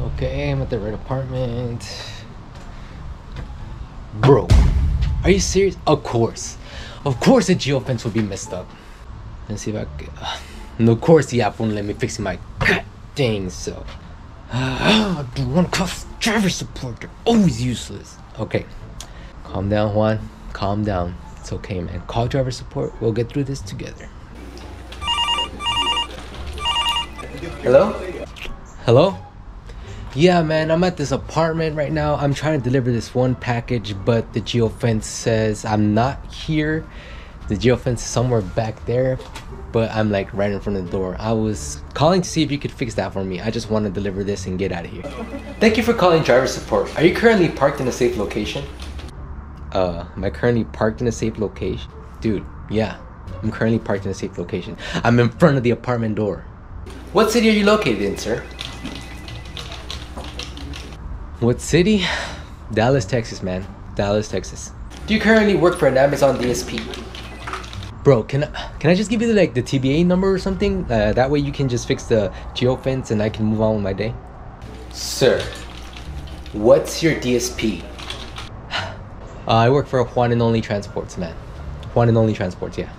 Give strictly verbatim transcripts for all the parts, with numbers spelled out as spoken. Okay, I'm at the right apartment. Bro, are you serious? Of course. Of course the geofence would be messed up. Let's see if I can... And of course the app won't let me fix my thing, so... I want to call driver support. They're always useless. Okay. Calm down, Juan. Calm down. It's okay, man. Call driver support. We'll get through this together. Hello? Hello? Yeah, man, I'm at this apartment right now. I'm trying to deliver this one package, but the geofence says I'm not here. The geofence is somewhere back there, but I'm like right in front of the door. I was calling to see if you could fix that for me. I just want to deliver this and get out of here. Thank you for calling driver support. Are you currently parked in a safe location? Uh, am I currently parked in a safe location? Dude, yeah, I'm currently parked in a safe location. I'm in front of the apartment door. What city are you located in, sir? What city? Dallas, Texas, man. Dallas, Texas. Do you currently work for an Amazon D S P? Bro, can I, can I just give you the, like the T B A number or something? Uh, that way you can just fix the geofence and I can move on with my day. Sir, what's your D S P? uh, I work for Juan and Only Transports, man. Juan and Only Transports, yeah.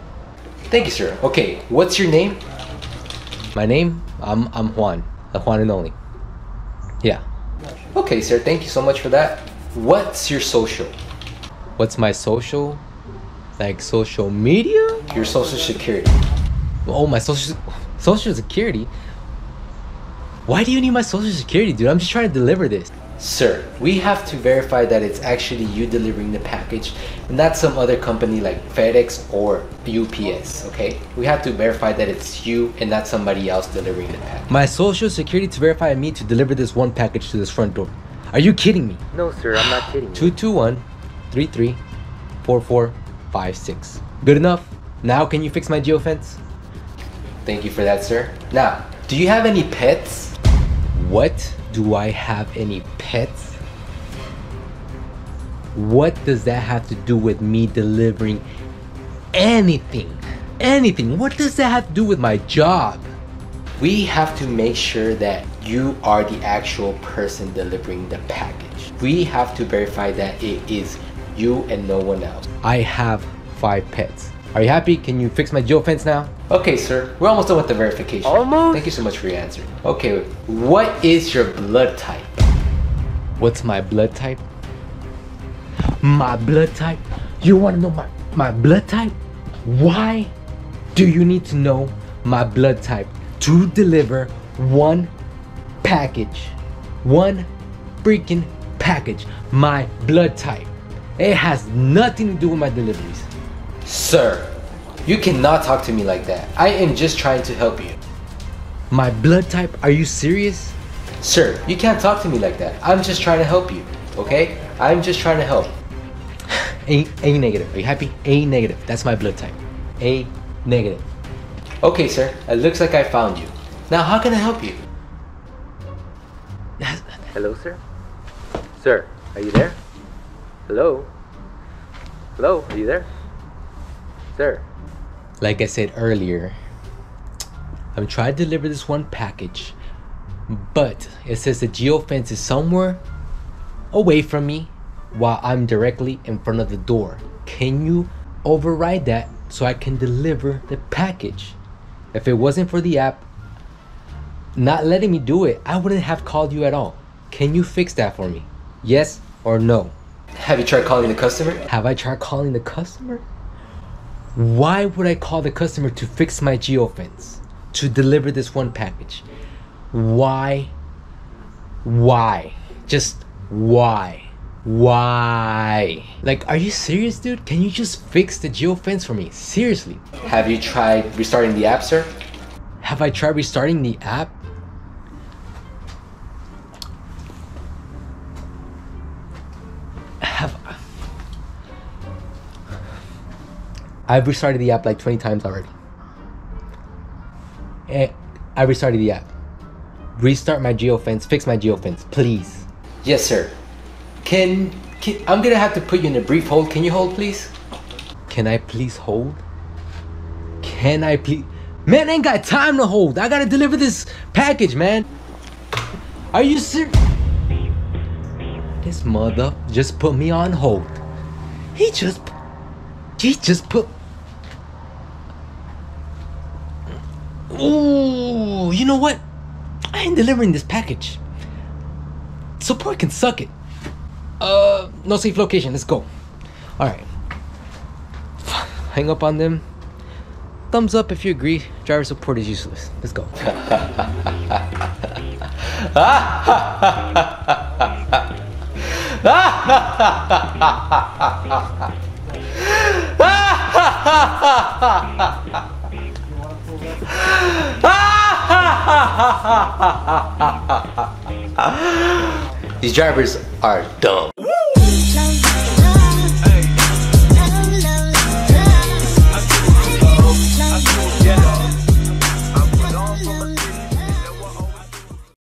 Thank you, sir. Okay, what's your name? My name? I'm, I'm Juan. Juan and Only. Yeah. Okay, sir, thank you so much for that. What's your social? What's my social? Like social media? Your social security. Oh, my social social security? Why do you need my social security, dude? I'm just trying to deliver this. Sir, we have to verify that it's actually you delivering the package, not some other company like FedEx or U P S, okay? We have to verify that it's you and not somebody else delivering the package. My social security to verify me to deliver this one package to this front door. Are you kidding me? No, sir, I'm not kidding you. two two one, three three four four five six. Good enough? Now can you fix my geofence? Thank you for that, sir. Now, do you have any pets? What? Do I have any pets? What does that have to do with me delivering anything? Anything? What does that have to do with my job? We have to make sure that you are the actual person delivering the package. We have to verify that it is you and no one else. I have five pets. Are you happy? Can you fix my geofence now? Okay, sir. We're almost done with the verification. Almost? Thank you so much for your answer. Okay, what is your blood type? What's my blood type? My blood type? You want to know my, my blood type? Why do you need to know my blood type to deliver one package? One freaking package. My blood type. It has nothing to do with my deliveries. Sir, you cannot talk to me like that. I am just trying to help you. My blood type? Are you serious? Sir, you can't talk to me like that. I'm just trying to help you, okay? I'm just trying to help. A, A negative. Are you happy? A negative. That's my blood type. A negative. Okay, sir. It looks like I found you. Now, how can I help you? Hello, sir? Sir, are you there? Hello? Hello, are you there? Sir. Like I said earlier, I'm trying to deliver this one package, but it says the geofence is somewhere away from me while I'm directly in front of the door. Can you override that so I can deliver the package? If it wasn't for the app not letting me do it, I wouldn't have called you at all. Can you fix that for me? Yes or no? Have you tried calling the customer? Have I tried calling the customer? Why would I call the customer to fix my geofence, to deliver this one package? Why? Why? Just why? Why? Like, are you serious, dude? Can you just fix the geofence for me? Seriously. Have you tried restarting the app, sir? Have I tried restarting the app? I've restarted the app like twenty times already. I restarted the app. Restart my geofence, fix my geofence, please. Yes, sir. Can, can, I'm gonna have to put you in a brief hold. Can you hold, please? Can I please hold? Can I please? Man, I ain't got time to hold. I gotta deliver this package, man. Are you serious? This mother just put me on hold. He just... He just put... Ooh, you know what? I ain't delivering this package. Support can suck it. Uh, no safe location, let's go. Alright. Hang up on them. Thumbs up if you agree. Driver support is useless. Let's go. These drivers are dumb.